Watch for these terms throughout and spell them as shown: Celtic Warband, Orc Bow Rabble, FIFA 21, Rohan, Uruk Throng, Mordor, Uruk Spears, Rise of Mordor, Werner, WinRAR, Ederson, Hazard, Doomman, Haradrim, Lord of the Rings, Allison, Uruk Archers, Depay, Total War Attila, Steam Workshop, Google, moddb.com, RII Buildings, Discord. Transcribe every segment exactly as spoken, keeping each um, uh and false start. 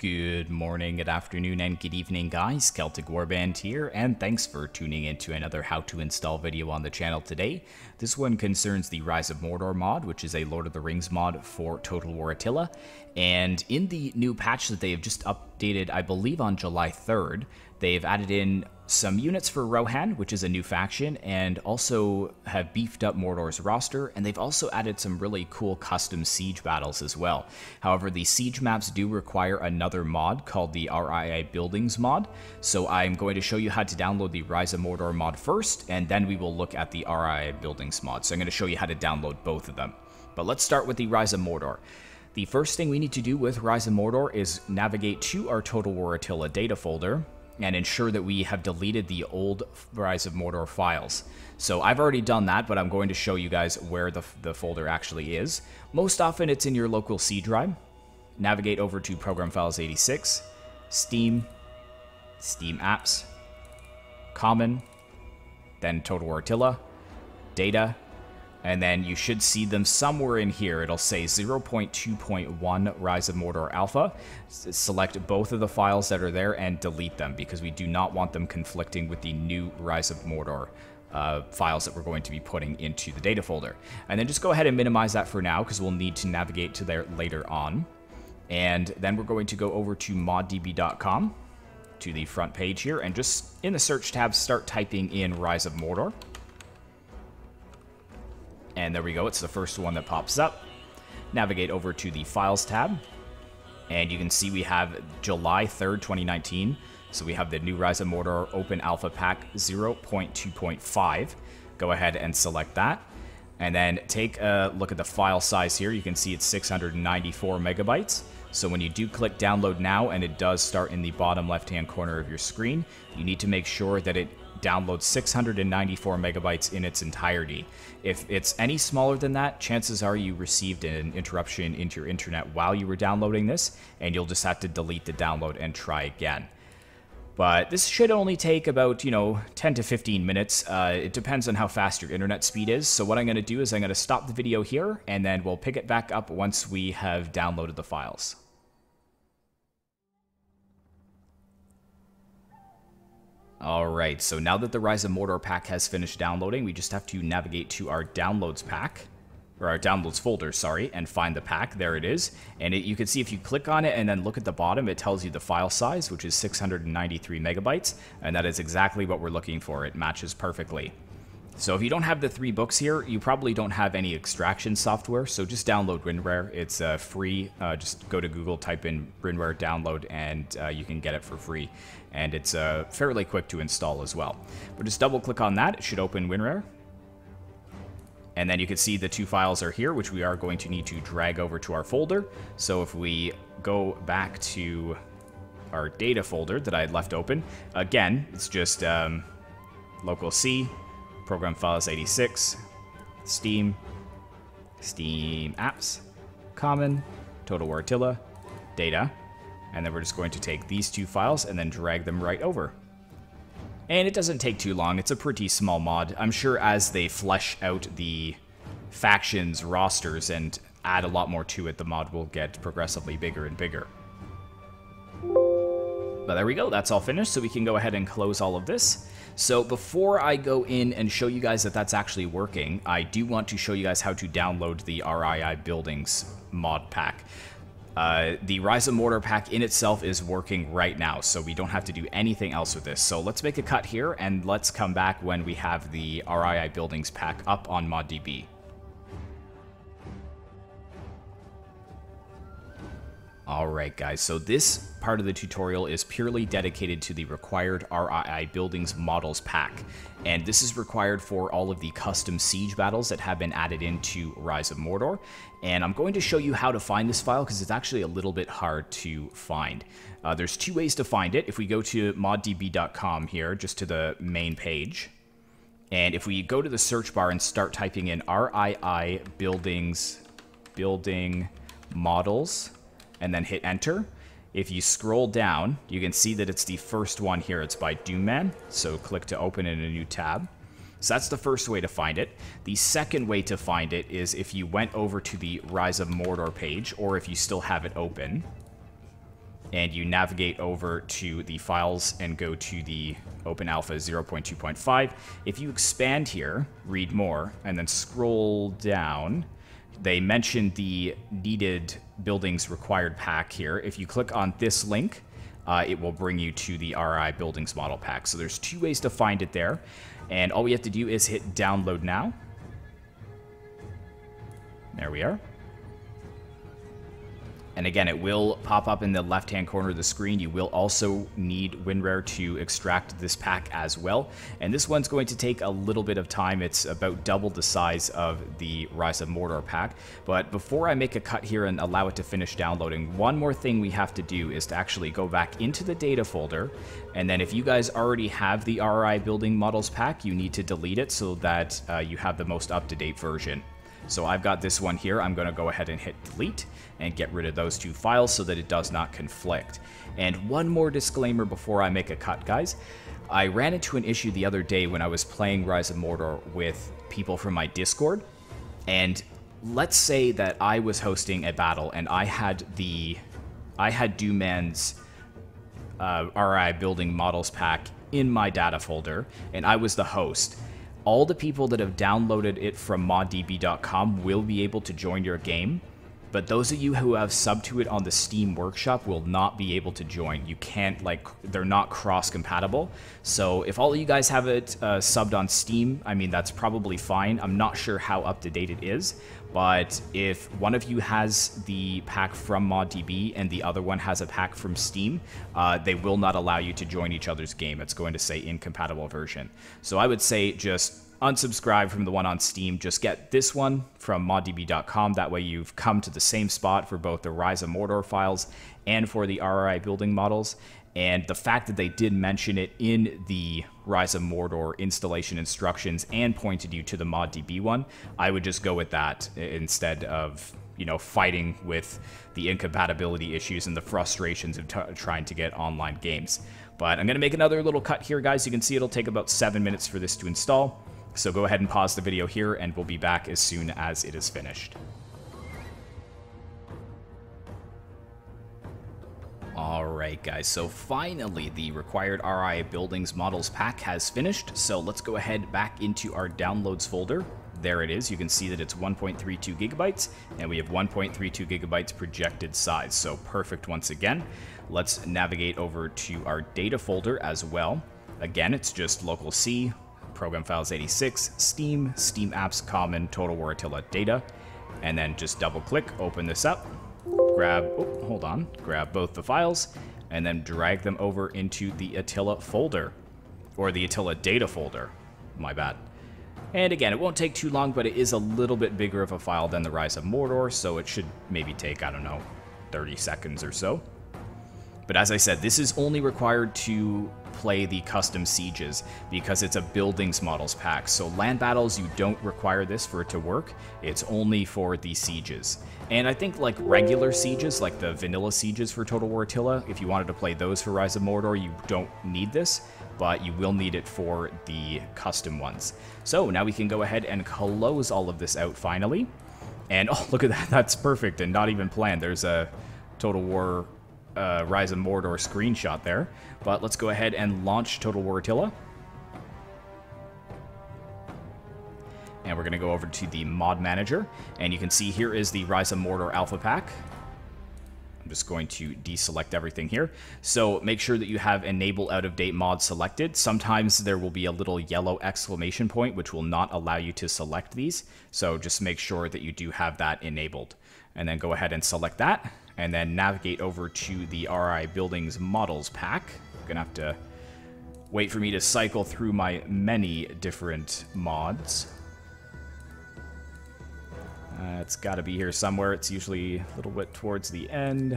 Good morning, good afternoon, and good evening, guys. Celtic Warband here, and thanks for tuning in to another how to install video on the channel today. This one concerns the Rise of Mordor mod, which is a Lord of the Rings mod for Total War Attila. And in the new patch that they have just updated, I believe on July third, they've added in some units for Rohan, which is a new faction, and also have beefed up Mordor's roster, and they've also added some really cool custom siege battles as well. However, the siege maps do require another mod called the R I I Buildings mod, so I'm going to show you how to download the Rise of Mordor mod first, and then we will look at the R I I Buildings mod. So I'm going to show you how to download both of them. But let's start with the Rise of Mordor. The first thing we need to do with Rise of Mordor is navigate to our Total War Attila data folder, and ensure that we have deleted the old Rise of Mordor files. So I've already done that, but I'm going to show you guys where the, the folder actually is. Most often it's in your local C drive. Navigate over to Program Files eighty-six, Steam, Steam Apps, Common, then Total War Attila, Data, and then you should see them somewhere in here. It'll say zero point two point one Rise of Mordor Alpha. S select both of the files that are there and delete them, because we do not want them conflicting with the new Rise of Mordor uh, files that we're going to be putting into the data folder. And then just go ahead and minimize that for now, because we'll need to navigate to there later on. And then we're going to go over to mod d b dot com, to the front page here, and just in the search tab, start typing in Rise of Mordor. And there we go, it's the first one that pops up. Navigate over to the Files tab, and you can see we have July third, twenty nineteen. So we have the new Rise of Mordor Open Alpha Pack zero point two point five. Go ahead and select that. And then take a look at the file size here. You can see it's six hundred ninety-four megabytes. So when you do click Download Now, and it does start in the bottom left-hand corner of your screen, you need to make sure that it download six hundred ninety-four megabytes in its entirety. If it's any smaller than that, chances are you received an interruption into your internet while you were downloading this, and you'll just have to delete the download and try again. But this should only take about, you know, ten to fifteen minutes. Uh, it depends on how fast your internet speed is. So what I'm going to do is I'm going to stop the video here, and then we'll pick it back up once we have downloaded the files. Alright, so now that the Rise of Mordor pack has finished downloading, we just have to navigate to our downloads pack, or our downloads folder, sorry, and find the pack. There it is. And it, you can see if you click on it and then look at the bottom, it tells you the file size, which is six hundred ninety-three megabytes, and that is exactly what we're looking for. It matches perfectly. So if you don't have the three books here, you probably don't have any extraction software, so just download WinRAR. It's uh, free. Uh, just go to Google, type in WinRAR download, and uh, you can get it for free. And it's uh, fairly quick to install as well. But just double-click on that. It should open WinRAR. And then you can see the two files are here, which we are going to need to drag over to our folder. So if we go back to our data folder that I had left open, again, it's just um, local C, Program Files eighty-six, Steam, Steam Apps, Common, Total War Attila, Data, and then we're just going to take these two files and then drag them right over. And it doesn't take too long. It's a pretty small mod. I'm sure as they flesh out the factions rosters and add a lot more to it, the mod will get progressively bigger and bigger. But there we go, that's all finished, so we can go ahead and close all of this. So before I go in and show you guys that that's actually working, I do want to show you guys how to download the R I I Buildings mod pack. Uh, the Rise of Mordor pack in itself is working right now, so we don't have to do anything else with this. So let's make a cut here, and let's come back when we have the R I I Buildings pack up on ModDB. Alright guys, so this part of the tutorial is purely dedicated to the required R I I Buildings Models pack. And this is required for all of the custom siege battles that have been added into Rise of Mordor. And I'm going to show you how to find this file, because it's actually a little bit hard to find. Uh, there's two ways to find it. If we go to mod d b dot com here, just to the main page, and if we go to the search bar and start typing in R I I Buildings Building Models, and then hit enter. If you scroll down, you can see that it's the first one here. It's by Doomman, so click to open in a new tab. So that's the first way to find it. The second way to find it is if you went over to the Rise of Mordor page, or if you still have it open, and you navigate over to the files and go to the Open Alpha zero point two point five. If you expand here, read more, and then scroll down, they mentioned the needed buildings required pack here. If you click on this link, uh, it will bring you to the R I buildings model pack. So there's two ways to find it there. And all we have to do is hit download now. There we are. And again, it will pop up in the left-hand corner of the screen. You will also need WinRAR to extract this pack as well. And this one's going to take a little bit of time. It's about double the size of the Rise of Mordor pack. But before I make a cut here and allow it to finish downloading, one more thing we have to do is to actually go back into the data folder. And then if you guys already have the R I Building Models pack, you need to delete it so that uh, you have the most up-to-date version. So I've got this one here. I'm going to go ahead and hit delete and get rid of those two files so that it does not conflict. And one more disclaimer before I make a cut, guys. I ran into an issue the other day when I was playing Rise of Mordor with people from my Discord. And let's say that I was hosting a battle and I had the I had Doomman's uh, R I Building Models pack in my data folder, and I was the host. All the people that have downloaded it from mod d b dot com will be able to join your game, but those of you who have subbed to it on the Steam Workshop will not be able to join. You can't, like, they're not cross-compatible. So if all of you guys have it uh, subbed on Steam, I mean, that's probably fine. I'm not sure how up-to-date it is, but if one of you has the pack from ModDB and the other one has a pack from Steam, uh, they will not allow you to join each other's game. It's going to say incompatible version. So I would say just unsubscribe from the one on Steam. Just get this one from mod d b dot com. That way you've come to the same spot for both the Rise of Mordor files and for the R I I building models. And the fact that they did mention it in the Rise of Mordor installation instructions and pointed you to the ModDB one, I would just go with that instead of, you know, fighting with the incompatibility issues and the frustrations of t trying to get online games. But I'm going to make another little cut here, guys. You can see it'll take about seven minutes for this to install. So go ahead and pause the video here, and we'll be back as soon as it is finished. Alright guys, so finally the required R I Buildings Models pack has finished, so let's go ahead back into our Downloads folder. There it is. You can see that it's one point three two gigabytes, and we have one point three two gigabytes projected size, so perfect once again. Let's navigate over to our Data folder as well. Again, it's just Local C, Program Files eighty-six, Steam, Steam Apps, Common, Total War Attila Data, and then just double click, open this up, grab, oh, hold on, grab both the files, and then drag them over into the Attila folder, or the Attila Data folder, my bad. And again, it won't take too long, but it is a little bit bigger of a file than the Rise of Mordor, so it should maybe take, I don't know, thirty seconds or so. But as I said, this is only required to play the custom sieges because it's a buildings models pack. So land battles, you don't require this for it to work. It's only for the sieges. And I think like regular sieges, like the vanilla sieges for Total War Attila, if you wanted to play those for Rise of Mordor, you don't need this, but you will need it for the custom ones. So now we can go ahead and close all of this out finally. And oh, look at that, that's perfect and not even planned. There's a Total War Uh, Rise of Mordor screenshot there, but let's go ahead and launch Total War Attila. And we're going to go over to the mod manager, and you can see here is the Rise of Mordor Alpha Pack. I'm just going to deselect everything here. So make sure that you have enable out of date mod selected. Sometimes there will be a little yellow exclamation point, which will not allow you to select these. So just make sure that you do have that enabled, and then go ahead and select that. And then navigate over to the R I Buildings Models pack. I'm gonna have to wait for me to cycle through my many different mods. Uh, it's gotta be here somewhere. It's usually a little bit towards the end.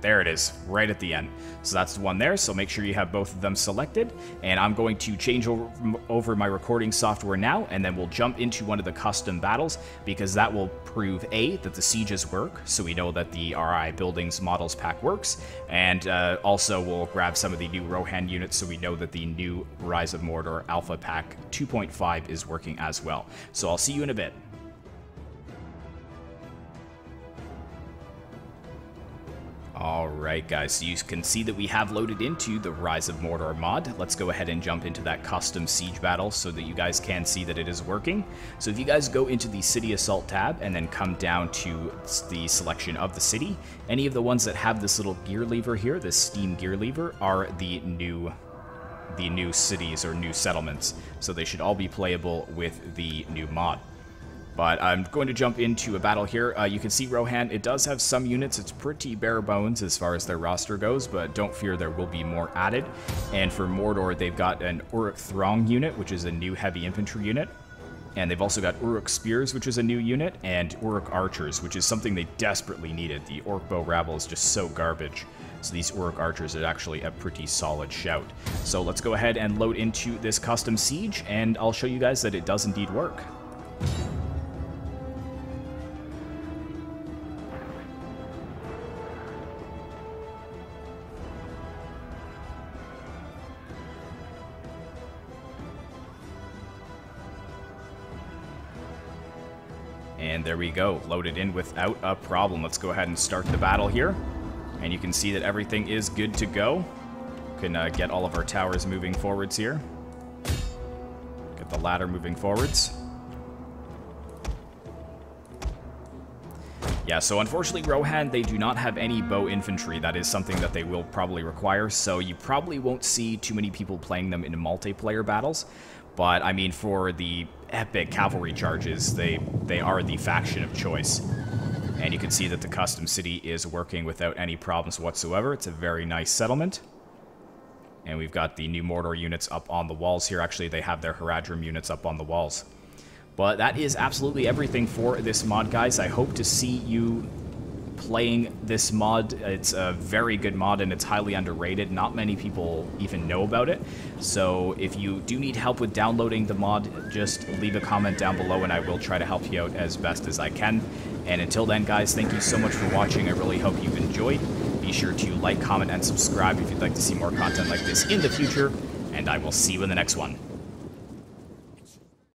There it is, right at the end. So that's the one there, so make sure you have both of them selected. And I'm going to change over, over my recording software now, and then we'll jump into one of the custom battles, because that will prove, A, that the sieges work, so we know that the R I Buildings Models pack works, and uh, also we'll grab some of the new Rohan units, so we know that the new Rise of Mordor Alpha Pack two point five is working as well. So I'll see you in a bit. Alright guys, so you can see that we have loaded into the Rise of Mordor mod. Let's go ahead and jump into that custom siege battle so that you guys can see that it is working. So if you guys go into the City Assault tab and then come down to the selection of the city, any of the ones that have this little gear lever here, this Steam gear lever, are the new... the new cities or new settlements, so they should all be playable with the new mod. But I'm going to jump into a battle here. Uh, you can see Rohan, it does have some units. It's pretty bare bones as far as their roster goes, but don't fear, there will be more added. And for Mordor, they've got an Uruk Throng unit, which is a new heavy infantry unit. And they've also got Uruk Spears, which is a new unit, and Uruk Archers, which is something they desperately needed. The Orc Bow Rabble is just so garbage. So these Uruk Archers are actually a pretty solid shout. So let's go ahead and load into this custom siege, and I'll show you guys that it does indeed work. And there we go, loaded in without a problem. Let's go ahead and start the battle here. And you can see that everything is good to go. Can uh, get all of our towers moving forwards here. Get the ladder moving forwards. Yeah, so unfortunately Rohan, they do not have any bow infantry. That is something that they will probably require, so you probably won't see too many people playing them in multiplayer battles. But, I mean, for the epic cavalry charges, they, they are the faction of choice. And you can see that the custom city is working without any problems whatsoever. It's a very nice settlement. And we've got the new Mordor units up on the walls here. Actually, they have their Haradrim units up on the walls. But that is absolutely everything for this mod, guys. I hope to see you playing this mod. It's a very good mod and it's highly underrated. Not many people even know about it. So if you do need help with downloading the mod, just leave a comment down below and I will try to help you out as best as I can. And until then, guys, thank you so much for watching. I really hope you've enjoyed. Be sure to like, comment, and subscribe if you'd like to see more content like this in the future. And I will see you in the next one.